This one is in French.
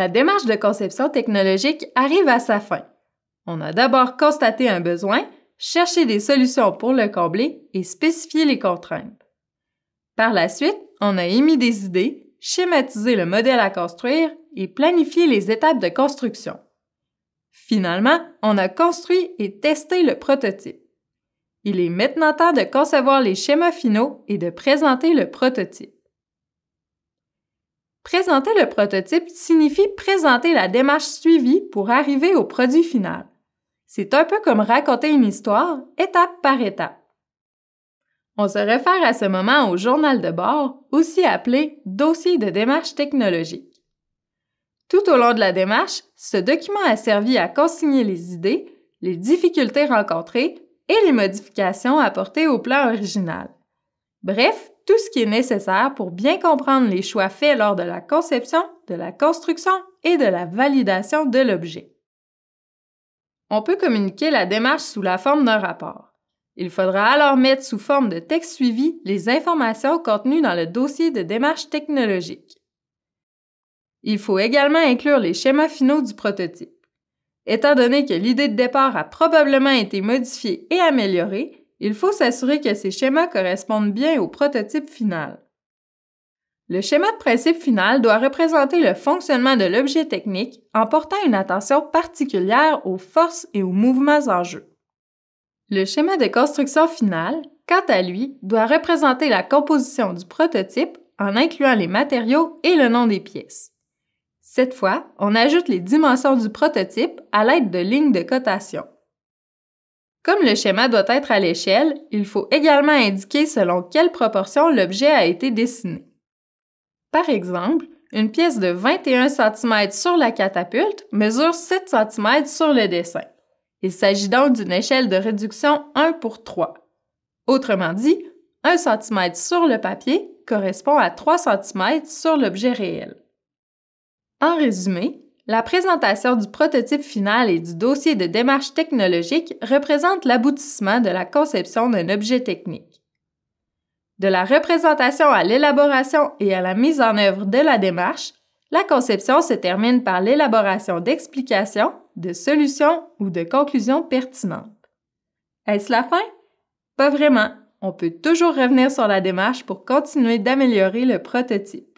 la démarche de conception technologique arrive à sa fin. On a d'abord constaté un besoin, cherché des solutions pour le combler et spécifié les contraintes. Par la suite, on a émis des idées, schématisé le modèle à construire et planifié les étapes de construction. Finalement, on a construit et testé le prototype. Il est maintenant temps de concevoir les schémas finaux et de présenter le prototype. Présenter le prototype signifie présenter la démarche suivie pour arriver au produit final. C'est un peu comme raconter une histoire, étape par étape. On se réfère à ce moment au journal de bord, aussi appelé « dossier de démarche technologique ». Tout au long de la démarche, ce document a servi à consigner les idées, les difficultés rencontrées et les modifications apportées au plan original. Bref, tout ce qui est nécessaire pour bien comprendre les choix faits lors de la conception, de la construction et de la validation de l'objet. On peut communiquer la démarche sous la forme d'un rapport. Il faudra alors mettre sous forme de texte suivi les informations contenues dans le dossier de démarche technologique. Il faut également inclure les schémas finaux du prototype. Étant donné que l'idée de départ a probablement été modifiée et améliorée, il faut s'assurer que ces schémas correspondent bien au prototype final. Le schéma de principe final doit représenter le fonctionnement de l'objet technique en portant une attention particulière aux forces et aux mouvements en jeu. Le schéma de construction finale, quant à lui, doit représenter la composition du prototype en incluant les matériaux et le nom des pièces. Cette fois, on ajoute les dimensions du prototype à l'aide de lignes de cotation. Comme le schéma doit être à l'échelle, il faut également indiquer selon quelle proportion l'objet a été dessiné. Par exemple, une pièce de 21 cm sur la catapulte mesure 7 cm sur le dessin. Il s'agit donc d'une échelle de réduction 1:3. Autrement dit, 1 cm sur le papier correspond à 3 cm sur l'objet réel. En résumé, la présentation du prototype final et du dossier de démarche technologique représente l'aboutissement de la conception d'un objet technique. De la représentation à l'élaboration et à la mise en œuvre de la démarche, la conception se termine par l'élaboration d'explications, de solutions ou de conclusions pertinentes. Est-ce la fin? Pas vraiment. On peut toujours revenir sur la démarche pour continuer d'améliorer le prototype.